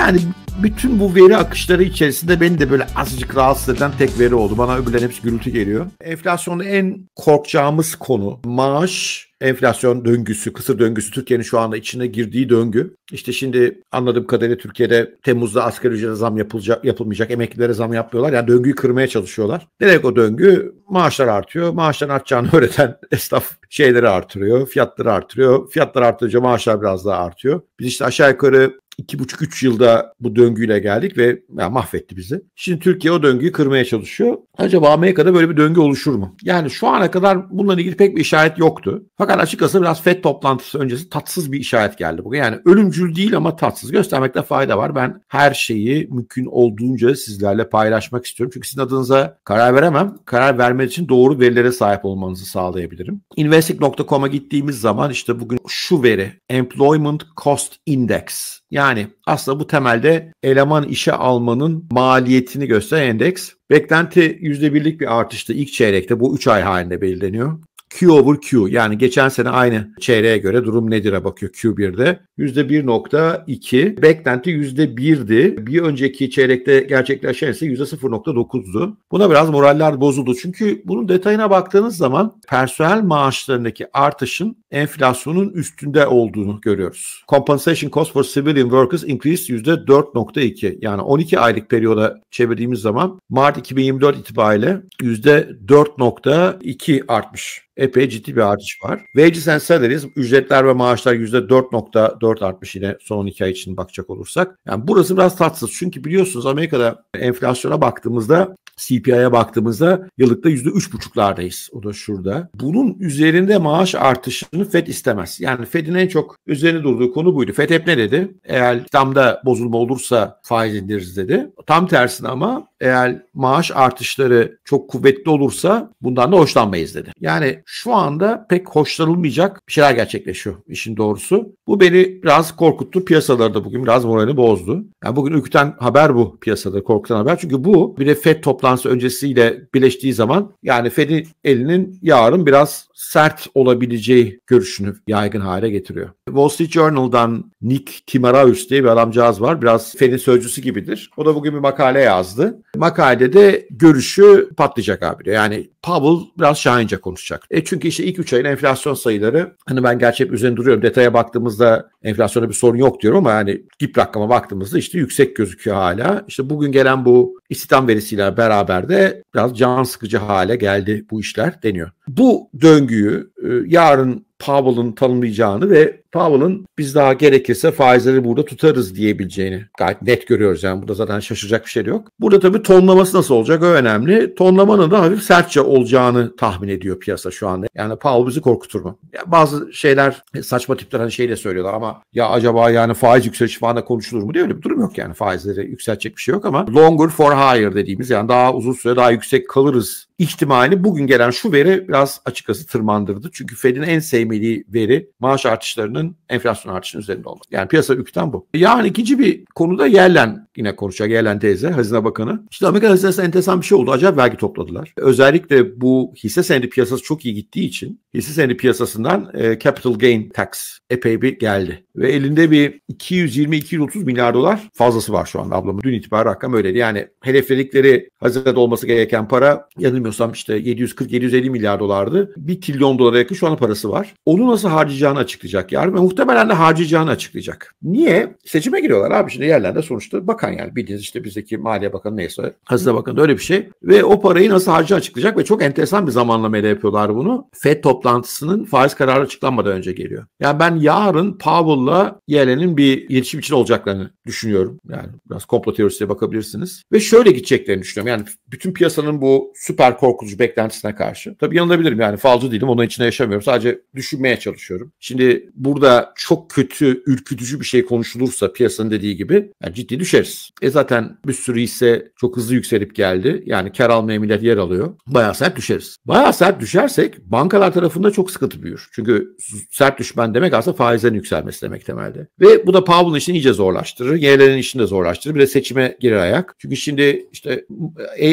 Yani bütün bu veri akışları içerisinde beni de böyle azıcık rahatsız eden tek veri oldu. Bana öbürlerin hepsi gürültü geliyor. Enflasyonda en korkacağımız konu maaş, enflasyon döngüsü, kısır döngüsü, Türkiye'nin şu anda içine girdiği döngü. İşte şimdi anladığım kadarıyla Türkiye'de Temmuz'da asgari ücrete zam yapılmayacak, emeklilere zam yapmıyorlar. Yani döngüyü kırmaya çalışıyorlar. Direkt o döngü, maaşlar artıyor. Maaşların artacağını öğreten esnaf şeyleri artırıyor, fiyatları artırıyor. Fiyatlar artınca maaşlar biraz daha artıyor. Biz işte aşağı yukarı 2,5-3 yılda bu döngüyle geldik ve mahvetti bizi. Şimdi Türkiye o döngüyü kırmaya çalışıyor. Acaba Amerika'da böyle bir döngü oluşur mu? Yani şu ana kadar bununla ilgili pek bir işaret yoktu. Fakat açıkçası biraz FED toplantısı öncesi tatsız bir işaret geldi bugün. Yani ölümcül değil ama tatsız. Göstermekte fayda var. Ben her şeyi mümkün olduğunca sizlerle paylaşmak istiyorum. Çünkü sizin adınıza karar veremem. Karar vermek için doğru verilere sahip olmanızı sağlayabilirim. Investing.com'a gittiğimiz zaman işte bugün şu veri. Employment Cost Index. Yani aslında bu temelde eleman işe almanın maliyetini gösteren endeks. Beklenti %1'lik bir artıştı ilk çeyrekte, bu 3 ay halinde belirleniyor. Q over Q, yani geçen sene aynı çeyreğe göre durum nedir'e bakıyor Q1'de. %1.2, beklenti %1'di. Bir önceki çeyrekte gerçekleşen ise %0.9'du. Buna biraz moraller bozuldu. Çünkü bunun detayına baktığınız zaman personel maaşlarındaki artışın enflasyonun üstünde olduğunu görüyoruz. Compensation cost for civilian workers increased %4.2. Yani 12 aylık periyoda çevirdiğimiz zaman Mart 2024 itibariyle %4.2 artmış. Epey ciddi bir artış var. Wages and salaries, ücretler ve maaşlar %4.4 artmış yine son 2 ay için bakacak olursak. Yani burası biraz tatsız. Çünkü biliyorsunuz Amerika'da enflasyona baktığımızda, CPI'ye baktığımızda yıllıkta %3,5'lardayız. O da şurada. Bunun üzerinde maaş artışını FED istemez. Yani FED'in en çok üzerine durduğu konu buydu. FED hep ne dedi? Eğer damda bozulma olursa faiz indiririz dedi. Tam tersine ama eğer maaş artışları çok kuvvetli olursa bundan da hoşlanmayız dedi. Yani şu anda pek hoşlanılmayacak bir şeyler gerçekleşiyor işin doğrusu. Bu beni biraz korkuttu. Piyasaları da bugün biraz moralini bozdu. Yani bugün ürküten haber bu piyasada, korkutan haber. Çünkü bu bir de FED toplantısı öncesiyle birleştiği zaman yani FED'in elinin yarın biraz sert olabileceği görüşünü yaygın hale getiriyor. Wall Street Journal'dan Nick Timiraos diye bir adamcağız var. Biraz FED'in sözcüsü gibidir. O da bugün bir makale yazdı. Makalede de görüşü patlayacak abi diyor. Yani Powell biraz şahince konuşacak. Çünkü işte ilk 3 ayın enflasyon sayıları, hani ben gerçi hep üzerine duruyorum. Detaya baktığımızda enflasyonda bir sorun yok diyorum ama yani dip rakama baktığımızda işte yüksek gözüküyor hala. İşte bugün gelen bu istihdam verisiyle beraber de biraz can sıkıcı hale geldi bu işler deniyor. Bu döngüyü yarın Powell'ın tanımlayacağını ve Powell'ın biz daha gerekirse faizleri burada tutarız diyebileceğini gayet net görüyoruz. Yani burada zaten şaşıracak bir şey yok. Burada tabii tonlaması nasıl olacak o önemli. Tonlamanın da hafif sertçe olacağını tahmin ediyor piyasa şu anda. Yani Powell bizi korkutur mu? Yani bazı şeyler saçma tipler hani şeyle söylüyorlar ama ya acaba yani faiz yükselişi falan da konuşulur mu diye öyle bir durum yok yani. Faizleri yükseltecek bir şey yok ama longer for higher dediğimiz yani daha uzun süre daha yüksek kalırız ihtimalini bugün gelen şu veri biraz açıkçası tırmandırdı. Çünkü Fed'in en sevmediği veri maaş artışlarının enflasyon artışının üzerinde olmak. Yani piyasa ürküten bu. Yani ikinci bir konuda Yellen yine konuşacak. Yellen teyze, Hazine Bakanı. İşte Amerika Hazinesi'nde enteresan bir şey oldu. Acayip vergi topladılar. Özellikle bu hisse senedi piyasası çok iyi gittiği için hisse senedi piyasasından capital gain tax epey bir geldi. Ve elinde bir 220-230 milyar dolar fazlası var şu anda ablamın. Dün itibari rakam öyleydi. Yani hedefledikleri hazinede olması gereken para yanılmıyorsam işte 740-750 milyar dolardı. 1 trilyon dolara yakın şu an parası var. Onu nasıl harcayacağını açıklayacak yarın ve muhtemelen de harcayacağını açıklayacak. Niye? Seçime giriyorlar abi şimdi yerlerde sonuçta bakan yani bildiğiniz işte bizdeki Maliye Bakanı neyse Hazine Bakanı da öyle bir şey. Ve o parayı nasıl harcayacağını açıklayacak ve çok enteresan bir zamanlamayla yapıyorlar bunu. FED toplantısının faiz kararı açıklanmadan önce geliyor. Yani ben yarın Powell'la Yellen'in bir iletişim için olacaklarını düşünüyorum. Yani biraz komplo teorisine bakabilirsiniz. Ve şöyle gideceklerini düşünüyorum. Yani bütün piyasanın bu süper korkutucu beklentisine karşı. Tabii yanılabilirim yani falcı değilim. Onun içinde yaşamıyorum. Sadece düşünmeye çalışıyorum. Şimdi burada çok kötü, ürkütücü bir şey konuşulursa piyasanın dediği gibi yani ciddi düşeriz. Zaten bir sürü hisse çok hızlı yükselip geldi. Yani kar almaya millet yer alıyor. Bayağı sert düşeriz. Bayağı sert düşersek bankalar tarafında çok sıkıntı büyür. Çünkü sert düşmen demek aslında faizlerin yükselmesi demek temelde. Ve bu da Powell'ın işini iyice zorlaştırır. Yellen'in işini de zorlaştırır. Bir de seçime girer ayak. Çünkü şimdi işte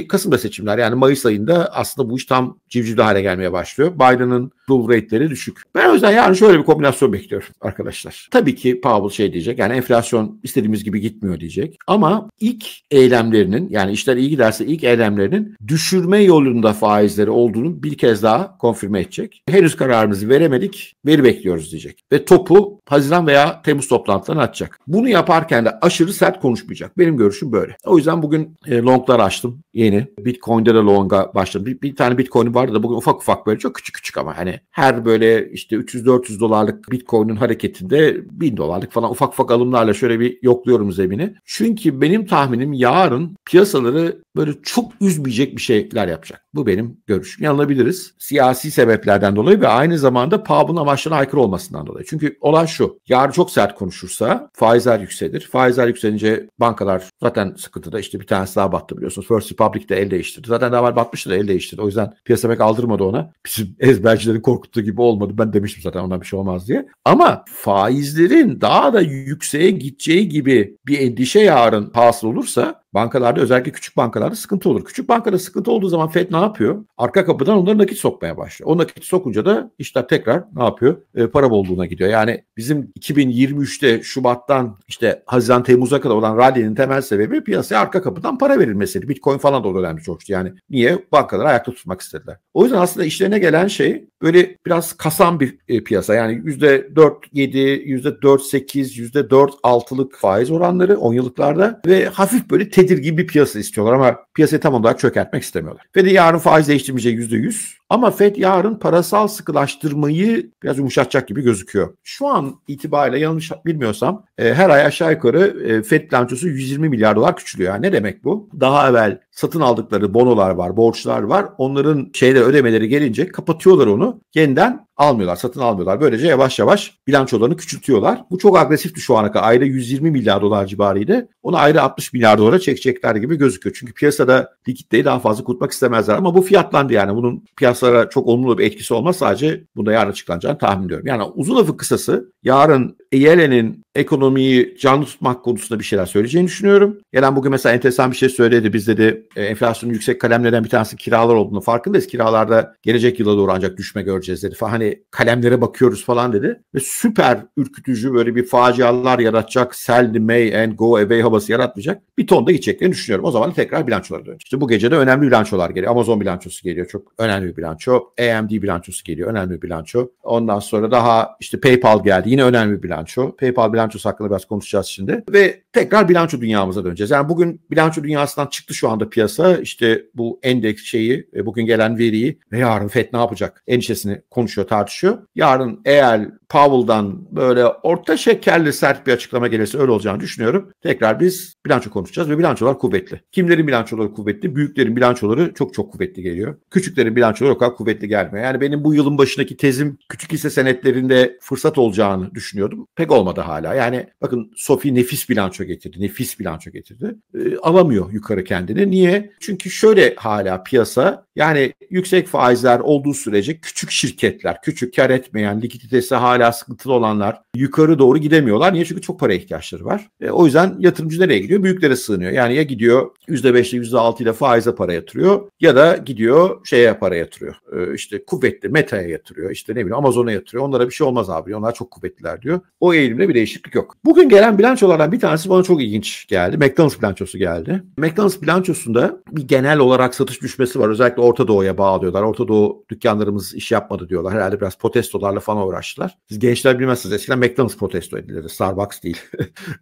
Kasım'da seçimler yani Mayıs ayında aslında bu iş tam civcivli hale gelmeye başlıyor. Biden'ın approval rate'leri düşük. Ben o yüzden yani şöyle bir kombinasyon bekliyorum arkadaşlar. Tabii ki Powell şey diyecek, yani enflasyon istediğimiz gibi gitmiyor diyecek. Ama ilk eylemlerinin, yani işler iyi giderse ilk eylemlerinin düşürme yolunda faizleri olduğunu bir kez daha konfirme edecek. Henüz kararımızı veremedik, veri bekliyoruz diyecek. Ve topu Haziran veya Temmuz toplantılarına atacak. Bunu yaparken de aşırı sert konuşmayacak. Benim görüşüm böyle. O yüzden bugün longlar açtım yeni. Bitcoin'de de longa başladım. Bir tane Bitcoin'im vardı da bugün ufak ufak böyle çok küçük küçük ama hani her böyle işte 300-400 dolarlık Bitcoin'in hareketinde 1000 dolarlık falan ufak ufak alımlarla şöyle bir yokluyorum zemini. Çünkü benim tahminim yarın piyasaları böyle çok üzmeyecek bir şeyler yapacak. Bu benim görüşüm. Yanılabiliriz. Siyasi sebeplerden dolayı ve aynı zamanda Powell'ın amaçlarına aykırı olmasından dolayı. Çünkü olan şu. Yarın çok sert konuşursa faizler yükselir. Faizler yükselince bankalar zaten sıkıntıda. İşte bir tanesi daha battı biliyorsunuz. First Republic de el değiştirdi. Zaten daha var batmıştı da el değiştirdi. O yüzden piyasa pek aldırmadı ona. Bizim ezbercilerin korkuttuğu gibi olmadı. Ben demiştim zaten ondan bir şey olmaz diye. Ama faizlerin daha da yükseğe gideceği gibi bir endişe yarın hasıl olursa bankalarda, özellikle küçük bankalarda sıkıntı olur. Küçük bankada sıkıntı olduğu zaman Fed ne yapıyor? Arka kapıdan onları nakit sokmaya başlıyor. O nakit sokunca da işler tekrar ne yapıyor? Para bolluğuna gidiyor. Yani bizim 2023'te Şubat'tan işte Haziran Temmuz'a kadar olan rally'nin temel sebebi piyasaya arka kapıdan para verilmesiydi. Bitcoin falan da o dönemde çoktu. Yani niye? Bankaları ayakta tutmak istediler. O yüzden aslında işlerine gelen şey böyle biraz kasan bir piyasa. Yani %4-7, %4-8, %4-6'lık faiz oranları 10 yıllıklarda ve hafif böyle tedirgin bir piyasa istiyorlar ama piyasayı tam olarak çökertmek istemiyorlar. Ve de yarın faiz değiştirmeyecek %100. Ama Fed yarın parasal sıkılaştırmayı biraz yumuşatacak gibi gözüküyor. Şu an itibariyle yanlış bilmiyorsam her ay aşağı yukarı Fed bilançosu 120 milyar dolar küçülüyor. Yani ne demek bu? Daha evvel satın aldıkları bonolar var, borçlar var. Onların ödemeleri gelince kapatıyorlar onu. Yeniden almıyorlar, satın almıyorlar. Böylece yavaş yavaş bilançolarını küçültüyorlar. Bu çok agresifti şu ana kadar. Ayda 120 milyar dolar civarıydı. Onu ayda 60 milyar dolara çekecekler gibi gözüküyor. Çünkü piyasada likiditeyi daha fazla kurtmak istemezler. Ama bu fiyatlandı yani. Bunun piyasalara çok olumlu bir etkisi olmaz. Sadece bunda yarın açıklanacağını tahmin ediyorum. Yani uzun lafı kısası yarın Yellen'in ekonomiyi canlı tutmak konusunda bir şeyler söyleyeceğini düşünüyorum. Yellen bugün mesela enteresan bir şey söyledi. Biz dedi enflasyonun yüksek kalemlerden bir tanesi kiralar olduğunu farkındayız. Kiralarda gelecek yıla doğru ancak düşme göreceğiz dedi. Hani kalemlere bakıyoruz falan dedi. Ve süper ürkütücü böyle bir facialar yaratacak. Sell the May and go away havası yaratmayacak. Bir ton da gideceklerini düşünüyorum. O zaman tekrar bilançolara dönüyor. İşte bu gece de önemli bilançolar geliyor. Amazon bilançosu geliyor. Çok önemli bir bilanço. AMD bilançosu geliyor. Önemli bir bilanço. Ondan sonra daha işte PayPal geldi. Yine önemli bir bilanço. PayPal bilançosu hakkında biraz konuşacağız şimdi. Ve tekrar bilanço dünyamıza döneceğiz. Yani bugün bilanço dünyasından çıktı şu anda piyasa. İşte bu endeks şeyi, bugün gelen veriyi ve yarın Fed ne yapacak endişesini konuşuyor, tartışıyor. Yarın eğer Powell'dan böyle orta şekerli sert bir açıklama gelirse öyle olacağını düşünüyorum. Tekrar biz bilanço konuşacağız ve bilançolar kuvvetli. Kimlerin bilançoları kuvvetli? Büyüklerin bilançoları çok çok kuvvetli geliyor. Küçüklerin bilançoları o kadar kuvvetli gelmiyor. Yani benim bu yılın başındaki tezim küçük hisse senetlerinde fırsat olacağını düşünüyordum. Pek olmadı hala. Yani bakın Sofi nefis bilanço getirdi. Nefis bilanço getirdi. Alamıyor yukarı kendini. Niye? Çünkü şöyle hala piyasa, yani yüksek faizler olduğu sürece küçük şirketler, küçük kar etmeyen, likiditesi hala sıkıntılı olanlar yukarı doğru gidemiyorlar. Niye? Çünkü çok para ihtiyaçları var. O yüzden yatırımcı nereye gidiyor? Büyüklere sığınıyor. Yani ya gidiyor %5'le %6 ile faize para yatırıyor ya da gidiyor para yatırıyor. İşte kuvvetli Meta'ya yatırıyor. İşte ne bileyim Amazon'a yatırıyor. Onlara bir şey olmaz abi. Onlar çok kuvvetliler diyor. O eğilimde bir değişiklik yok. Bugün gelen bilançolardan bir tanesi bana çok ilginç geldi. McDonald's bilançosu geldi. McDonald's bilançosunda bir genel olarak satış düşmesi var. Özellikle Orta Doğu'ya bağlıyorlar. Orta Doğu dükkanlarımız iş yapmadı diyorlar. Herhalde biraz protestolarla falan uğraştılar. Siz gençler bilmezsiniz. Eskiden McDonald's protesto edilirdi. Starbucks değil.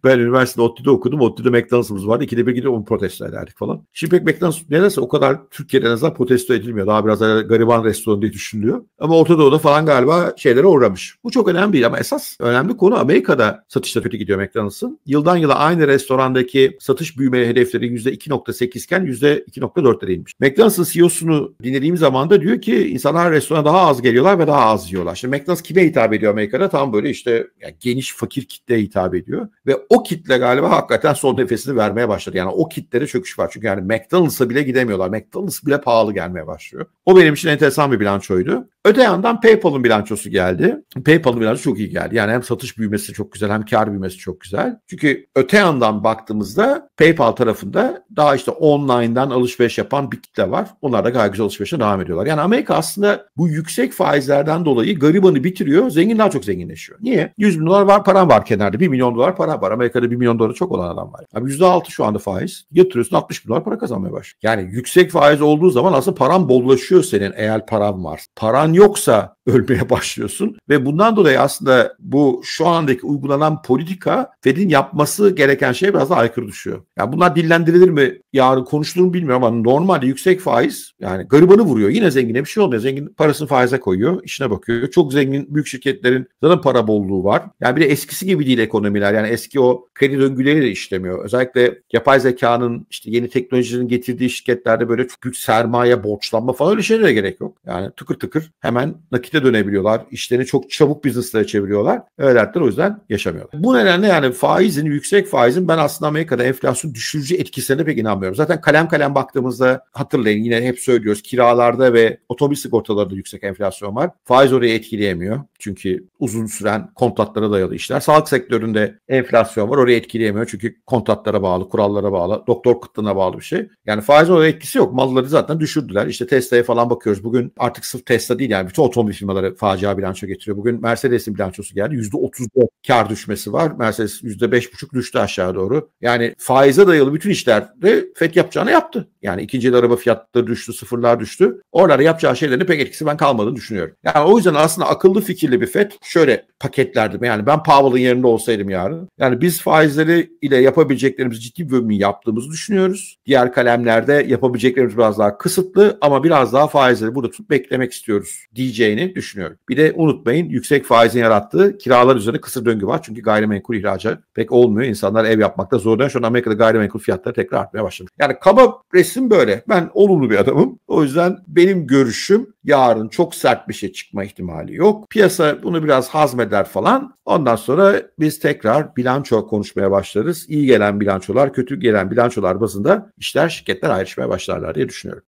Ben üniversitede ODTÜ'de okudum. ODTÜ'de McDonald's'ımız vardı. İkide bir gidip onu protesto ederdik falan. Şimdi pek McDonald's nedense o kadar Türkiye'de en azından protesto edilmiyor. Daha biraz gariban restoran diye düşünülüyor. Ama Orta Doğu'da falan galiba şeylere uğramış. Bu çok önemli değil ama esas önemli konu Amerika'da satışta kötü gidiyor McDonald's'ın. Yıldan yıla aynı restorandaki satış büyüme hedefleri %2.8 iken %2.4'lere inmiş. McDonald's'ın CEO'sunu dinlediğim zaman da diyor ki insanlar restorana daha az geliyorlar ve daha az yiyorlar. Şimdi McDonald's kime hitap ediyor Amerika'da tam böyle işte geniş fakir kitleye hitap ediyor. Ve o kitle galiba hakikaten son nefesini vermeye başladı. Yani o kitlere çöküş var. Çünkü yani McDonald's'a bile gidemiyorlar. McDonald's bile pahalı gelmeye başlıyor. O benim için enteresan bir bilançoydu. Öte yandan PayPal'ın bilançosu geldi. PayPal'ın bilançosu çok iyi geldi. Yani hem satış büyümesi çok güzel hem kar büyümesi çok güzel. Çünkü öte yandan baktığımızda PayPal tarafında daha işte online'dan alışveriş yapan bir kitle var. Onlar da gayet güzel alışverişe devam ediyorlar. Yani Amerika aslında bu yüksek faizlerden dolayı garibanı bitiriyor. Zengin daha çok zenginleşiyor. Niye? 100 bin dolar var, param var kenarda. 1 milyon dolar para var. Amerika'da 1 milyon dolara çok olan adam var. Abi %6 şu anda faiz. Yatırıyorsun 60 bin dolar para kazanmaya başlıyor. Yani yüksek faiz olduğu zaman aslında paran bollaşıyor senin eğer paran var. Paran yoksa ölmeye başlıyorsun ve bundan dolayı aslında bu şu andaki uygulanan politika Fed'in yapması gereken şeye biraz da aykırı düşüyor. Yani bunlar dillendirilir mi? Yarın konuşulur mu bilmiyorum ama normalde yüksek faiz yani garibanı vuruyor. Yine zengine bir şey olmuyor. Zengin parasını faize koyuyor, işine bakıyor. Çok zengin büyük şirketlerin zaten para bolluğu var. Yani bir de eskisi gibi değil ekonomiler. Yani eski o kredi döngüleri de işlemiyor. Özellikle yapay zekanın işte yeni teknolojinin getirdiği şirketlerde böyle çok büyük sermaye, borçlanma falan öyle şeylere gerek yok. Yani tıkır tıkır hemen nakite dönebiliyorlar. İşlerini çok çabuk business'lara çeviriyorlar. Öyleler o yüzden yaşamıyorlar. Bu nedenle yani faizin, yüksek faizin ben aslında Amerika'da enflasyon düşürücü etkisine pek inanmıyorum. Zaten kalem kalem baktığımızda hatırlayın yine hep söylüyoruz kiralarda ve otomobil sigortalarında yüksek enflasyon var. Faiz orayı etkileyemiyor. Çünkü uzun süren kontratlara dayalı işler. Sağlık sektöründe enflasyon var. Orayı etkileyemiyor. Çünkü kontratlara bağlı, kurallara bağlı, doktor kıtlığına bağlı bir şey. Yani faizin oraya etkisi yok. Malları zaten düşürdüler. İşte Tesla'ya falan bakıyoruz. Bugün artık sırf Tesla değil yani bütün otomobil firmaları facia bilanço getiriyor. Bugün Mercedes'in bilançosu geldi. %34 kar düşmesi var. Mercedes %5,5 düştü aşağı doğru. Yani faize dayalı bütün işlerde Fed yapacağını yaptı. Yani ikinci el araba fiyatları düştü, sıfırlar düştü. Oralara yapacağı şeylerin pek etkisi ben kalmadığını düşünüyorum. Yani o yüzden aslında akıllı fikirli bir Fed şöyle paketlerdim. Yani ben Powell'ın yerinde olsaydım yarın. Yani biz faizleri ile yapabileceklerimizi ciddi bir bölümü yaptığımızı düşünüyoruz. Diğer kalemlerde yapabileceklerimiz biraz daha kısıtlı ama biraz daha faizleri burada tutup beklemek istiyoruz diyeceğini düşünüyorum. Bir de unutmayın yüksek faizin yarattığı kiralar üzerine kısır döngü var. Çünkü gayrimenkul ihracı pek olmuyor. İnsanlar ev yapmakta zorlanıyor. Şu an Amerika'da gayrimenkul fiyatları tekrar artmaya başladı. Yani kaba resim böyle. Ben olumlu bir adamım. O yüzden benim görüşüm yarın çok sert bir şey çıkma ihtimali yok. Piyasa bunu biraz hazmeder falan. Ondan sonra biz tekrar bilanço konuşmaya başlarız. İyi gelen bilançolar, kötü gelen bilançolar bazında işler, şirketler ayrışmaya başlarlar diye düşünüyorum.